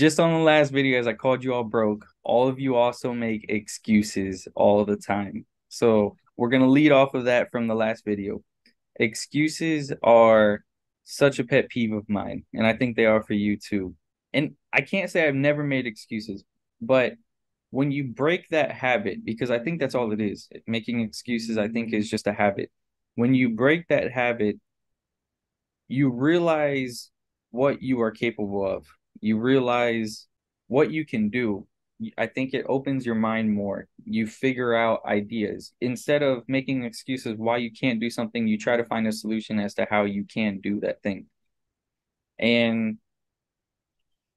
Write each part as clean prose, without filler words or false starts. Just on the last video, as I called you all broke, all of you also make excuses all the time. So we're going to lead off of that from the last video. Excuses are such a pet peeve of mine, and I think they are for you too. And I can't say I've never made excuses, but when you break that habit, because I think that's all it is, making excuses, I think, is just a habit. When you break that habit, you realize what you are capable of. You realize what you can do. I think it opens your mind more. You figure out ideas. Instead of making excuses why you can't do something, you try to find a solution as to how you can do that thing. And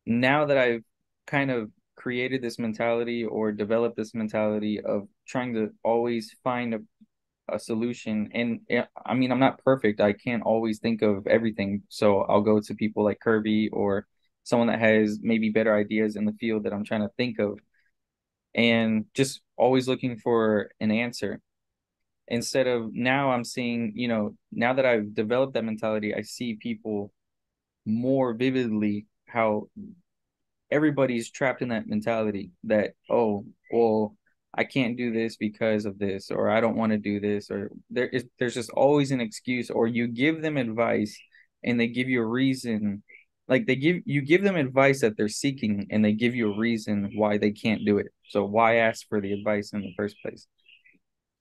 now that I've kind of created this mentality or developed this mentality of trying to always find a solution, and I mean, I'm not perfect. I can't always think of everything. So I'll go to people like Kirby or someone that has maybe better ideas in the field that I'm trying to think of, and just always looking for an answer. Instead of now I'm seeing, you know, now that I've developed that mentality, I see people more vividly, how everybody's trapped in that mentality that, oh, well, I can't do this because of this, or I don't want to do this, or there's just always an excuse. Or you give them advice and they give you a reason. Like you give them advice that they're seeking, and they give you a reason why they can't do it. So why ask for the advice in the first place?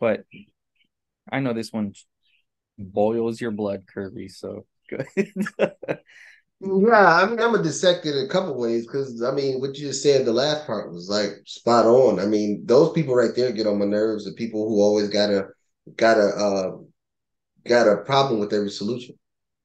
But I know this one boils your blood, Kirby. So good. Yeah, I mean, I'm gonna dissect it a couple ways, because I mean, what you just said, the last part was like spot on. I mean, those people right there get on my nerves. The people who always got a problem with every solution.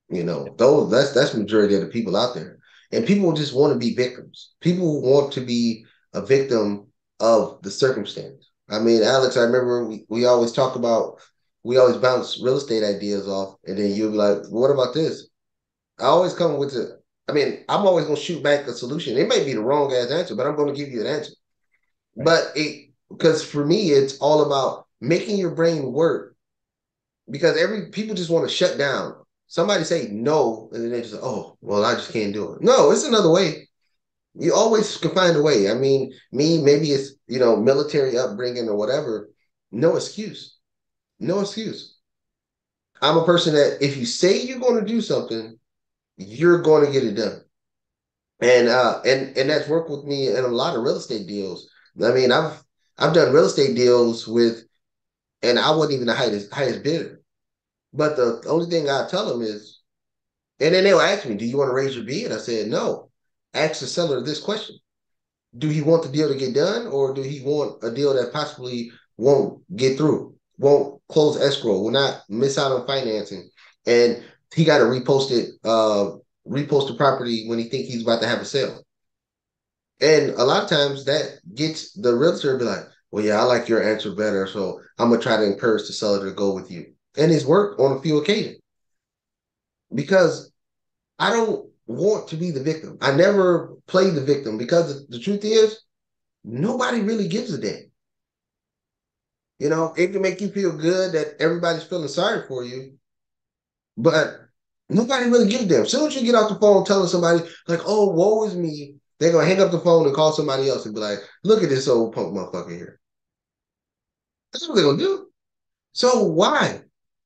You know, those that's the majority of the people out there. And people just want to be victims. People want to be a victim of the circumstance. I mean, Alex, I remember we always talk about, we always bounce real estate ideas off, and then you'll be like, well, what about this? I always come with the, I mean, I'm always going to shoot back a solution. It may be the wrong ass answer, but I'm going to give you an answer. Right. But because for me, it's all about making your brain work, because people just want to shut down. Somebody say no, and then they just, oh, well, I just can't do it. No, it's another way. You always can find a way. I mean, maybe it's, you know, military upbringing or whatever. No excuse. No excuse. I'm a person that if you say you're going to do something, you're going to get it done. And that's worked with me in a lot of real estate deals. I mean, I've done real estate deals with, and I wasn't even the highest bidder. But the only thing I tell them is, and then they'll ask me, do you want to raise your bid? I said, no. Ask the seller this question. Do he want the deal to get done, or do he want a deal that possibly won't get through, won't close escrow, will not miss out on financing? And he got to repost the property when he thinks he's about to have a sale. And a lot of times that gets the realtor to be like, well, yeah, I like your answer better, so I'm going to try to encourage the seller to go with you. And it's worked on a few occasions, because I don't want to be the victim. I never play the victim, because the truth is nobody really gives a damn. You know, it can make you feel good that everybody's feeling sorry for you, but nobody really gives a damn. As soon as you get off the phone telling somebody like, oh, woe is me, they're going to hang up the phone and call somebody else and be like, look at this old punk motherfucker here. That's what they're going to do. So why?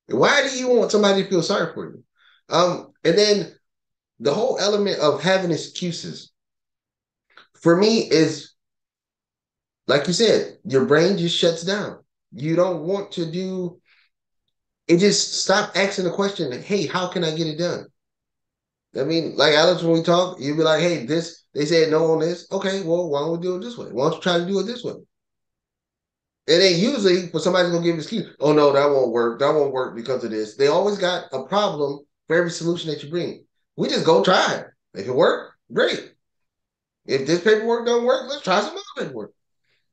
Why do you want somebody to feel sorry for you? And then the whole element of having excuses, for me, is, like you said, your brain just shuts down. You don't want to do it. Just stop asking the question, hey, how can I get it done? I mean, like Alex, when we talk, you'll be like, hey, this, they said no on this. Okay, well, why don't we do it this way? Why don't you try to do it this way? It ain't usually, but somebody's going to give an excuse. Oh, no, that won't work. That won't work because of this. They always got a problem for every solution that you bring. We just go try it. If it works, great. If this paperwork don't work, let's try some other paperwork.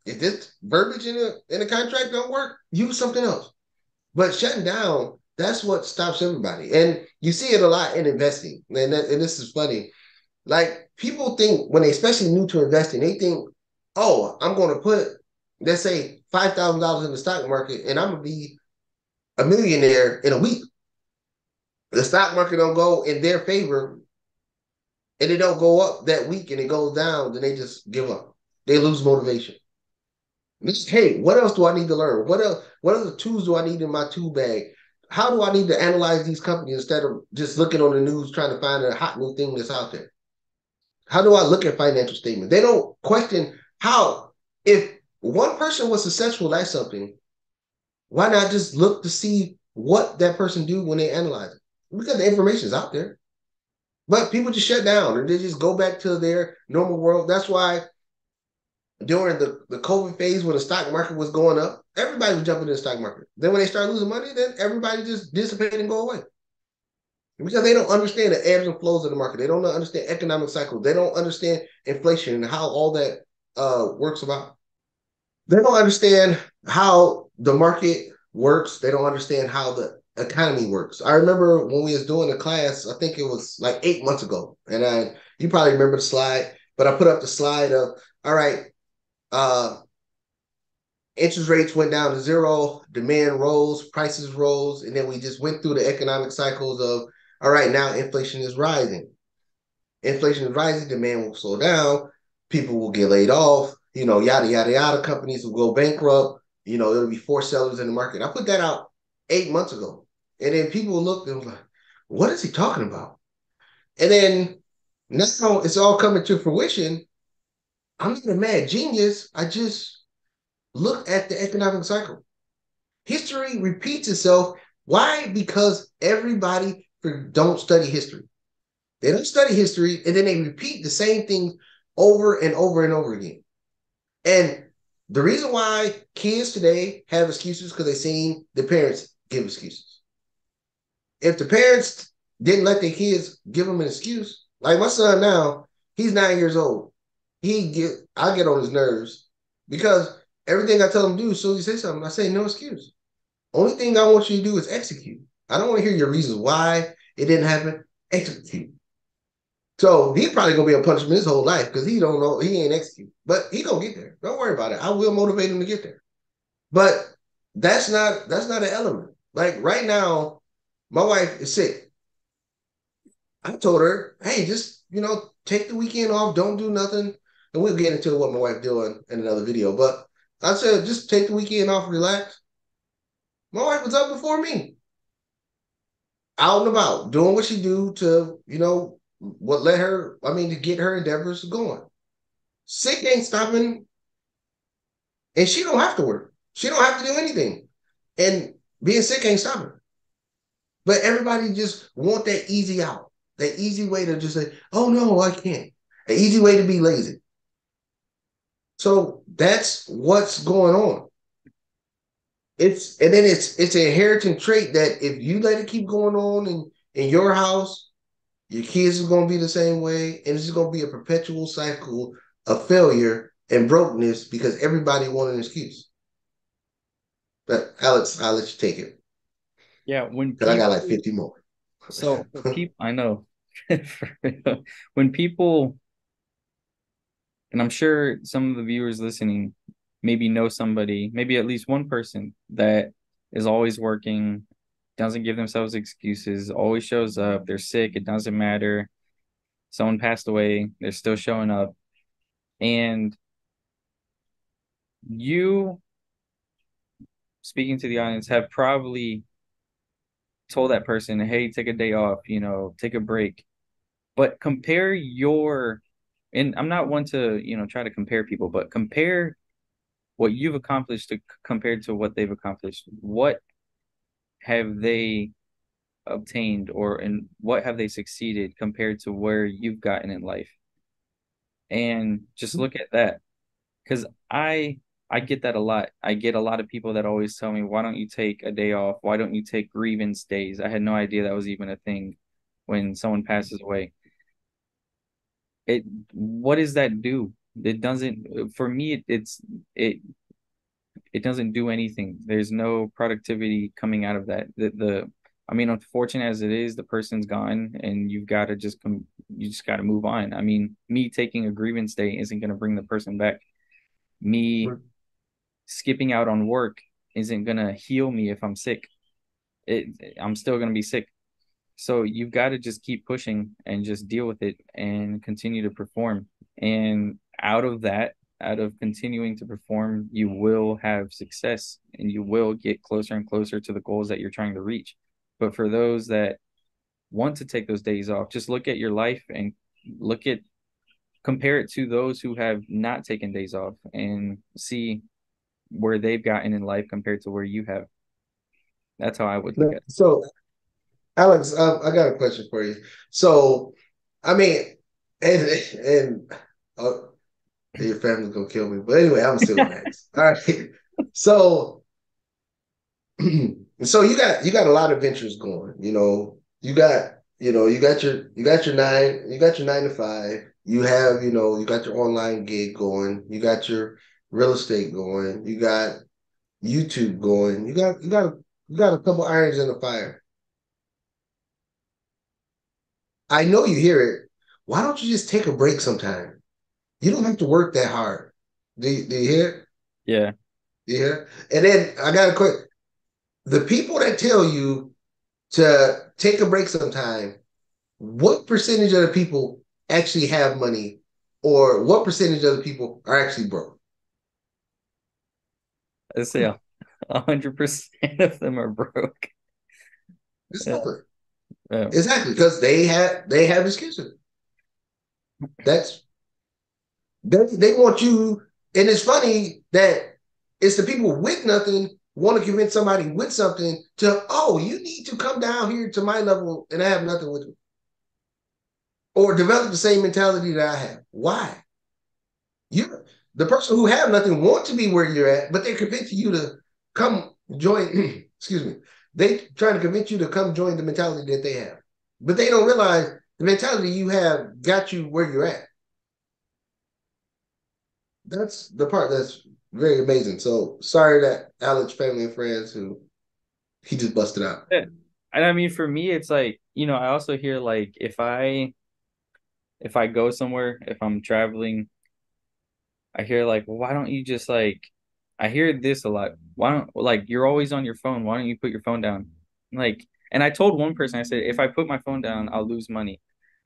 If this verbiage in the contract don't work, use something else. But shutting down, that's what stops everybody. And you see it a lot in investing. And this is funny. Like, people think, when they're especially new to investing, they think, oh, I'm going to put, let's say, $5,000 in the stock market, and I'm going to be a millionaire in a week. The stock market don't go in their favor, and it don't go up that week and it goes down, then they just give up. They lose motivation. Just, hey, what else do I need to learn? What else? What other tools do I need in my tool bag? How do I need to analyze these companies instead of just looking on the news trying to find a hot new thing that's out there? How do I look at financial statements? They don't question how. If one person was successful at something, why not just look to see what that person do when they analyze it? Because the information is out there. But people just shut down or they just go back to their normal world. That's why during the COVID phase when the stock market was going up, everybody was jumping in the stock market. Then when they started losing money, then everybody just dissipated and go away. Because they don't understand the ebbs and flows of the market. They don't understand economic cycles. They don't understand inflation and how all that works about. They don't understand how the market works. They don't understand how the economy works. I remember when we was doing a class, I think it was like 8 months ago, and you probably remember the slide, but I put up the slide of, all right, interest rates went down to zero, demand rose, prices rose, and then we just went through the economic cycles of, all right, now inflation is rising. Inflation is rising, demand will slow down, people will get laid off, yada, yada, yada, companies will go bankrupt, it'll be forced sellers in the market. I put that out 8 months ago, and then people looked and was like, what is he talking about? And then now it's all coming to fruition. I'm not a mad genius. I just look at the economic cycle. History repeats itself. Why? Because everybody don't study history. They don't study history, and then they repeat the same thing over and over and over again. And the reason why kids today have excuses because they've seen the parents give excuses. If the parents didn't let their kids give them an excuse, like my son now, he's 9 years old. I get on his nerves because everything I tell him to do, as soon as he says something, I say no excuse. Only thing I want you to do is execute. I don't want to hear your reasons why it didn't happen. Execute. So he's probably gonna be a punishment his whole life because he don't know, he ain't execute. But he gonna get there. Don't worry about it. I will motivate him to get there. But that's not an element. Like right now, my wife is sick. I told her, hey, just take the weekend off, don't do nothing. And we'll get into what my wife doing in another video. But I said, just take the weekend off, relax. My wife was up before me. Out and about, doing what she do to, to get her endeavors going. Sick ain't stopping. And she don't have to work. She don't have to do anything. And being sick ain't stopping. But everybody just want that easy out. That easy way to just say, oh, no, I can't. An easy way to be lazy. So that's what's going on. It's an inherited trait that if you let it keep going on in your house, your kids is going to be the same way, and it's going to be a perpetual cycle of failure and brokenness because everybody wants an excuse. But Alex, I'll let you take it. Yeah, because I got like 50 more. So I know when people. And I'm sure some of the viewers listening maybe know somebody, maybe at least one person that is always working, doesn't give themselves excuses, always shows up. They're sick. It doesn't matter. Someone passed away. They're still showing up. And you, speaking to the audience, have probably told that person, hey, take a day off, take a break. But compare your... And I'm not one to, try to compare people, but compare what you've accomplished compared to what they've accomplished. What have they obtained and what have they succeeded compared to where you've gotten in life? And just look at that, because I get that a lot. I get a lot of people that always tell me, why don't you take a day off? Why don't you take grievance days? I had no idea that was even a thing when someone passes away. What does that do? It doesn't, for me, it doesn't do anything. There's no productivity coming out of that. Unfortunate as it is, the person's gone and you just got to move on. I mean, me taking a grievance day isn't going to bring the person back. Me skipping out on work isn't going to heal me if I'm sick. I'm still going to be sick. So you've got to just keep pushing and just deal with it and continue to perform. And out of that, out of continuing to perform, you will have success and you will get closer and closer to the goals that you're trying to reach. But for those that want to take those days off, just look at your life and look at, compare it to those who have not taken days off and see where they've gotten in life compared to where you have. That's how I would look at it. So, Alex, I got a question for you. So, I mean, and your family's gonna kill me, but anyway, I'm still next. All right. So, you got a lot of ventures going. You got your 9 to 5. You got your online gig going. You got your real estate going. You got YouTube going. You got a couple irons in the fire. I know you hear it. Why don't you just take a break sometime? You don't have to work that hard. Do you hear it? Yeah. Do you hear it? And then I got a quick. The people that tell you to take a break sometime, what percentage of the people actually have money, or what percentage of the people are actually broke? Let's say 100% of them are broke. Yeah. Exactly, because they have excuses. They want you, and it's funny that it's the people with nothing want to convince somebody with something to, oh, you need to come down here to my level and I have nothing with you, or develop the same mentality that I have. Why? The person who have nothing want to be where you're at, but they're convincing you to come join. Excuse me. They trying to convince you to come join the mentality that they have, but they don't realize the mentality you have got you where you're at. That's the part that's very amazing. So sorry that Alex, family and friends, who he just busted out. And I mean, for me, it's like, I also hear like, if I go somewhere, if I'm traveling, I hear like, well, why don't you just like, I hear this a lot. Why don't, like, you're always on your phone. Why don't you put your phone down? Like, and I told one person, I said, if I put my phone down, I'll lose money.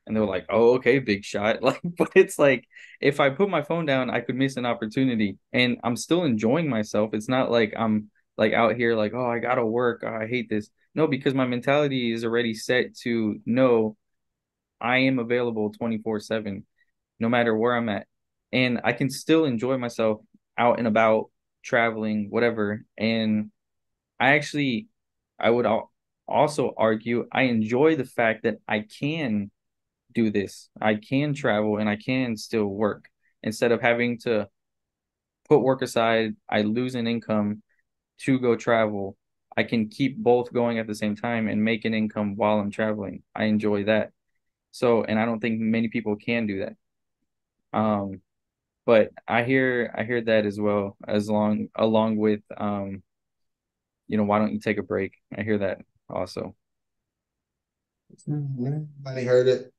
And they were like, oh, okay, big shot. Like, but it's like, if I put my phone down, I could miss an opportunity, and I'm still enjoying myself. It's not like I'm like out here like, oh, I got to work. Oh, I hate this. No, because my mentality is already set to know I am available 24/7, no matter where I'm at. And I can still enjoy myself out and about, traveling, whatever. And I would also argue I enjoy the fact that I can do this. I can travel and I can still work instead of having to put work aside. I lose an income to go travel. I can keep both going at the same time and make an income while I'm traveling. I enjoy that. So, and I don't think many people can do that. But I hear that as well, along with, why don't you take a break? I hear that also. Everybody heard it.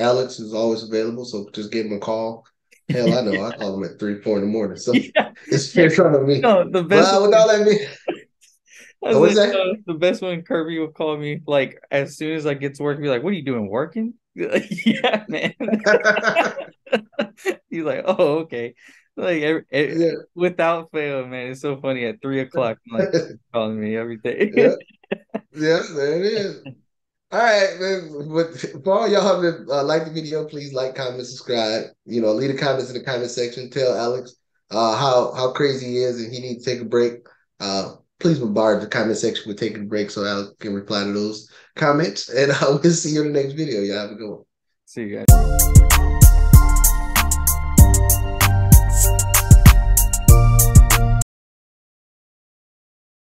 Alex is always available, so just give him a call. Hell, I know. Yeah. I call him at 3, 4 in the morning. So yeah. It's fair trying to me. No, the best. Well, the best one, Kirby will call me like as soon as I get to work, be like, "What are you doing? Working?" Yeah, man. He's like, oh, okay. Like without fail, man. It's so funny. At 3 o'clock, I'm like calling me every day. Yeah, there it is. All right, man. But for all y'all who like the video, please like, comment, subscribe. Leave the comments in the comment section. Tell Alex how crazy he is and he needs to take a break. Please bombard the comment section with taking a break so Alex can reply to those comments. And we'll see you in the next video. Y'all have a good one. See you guys.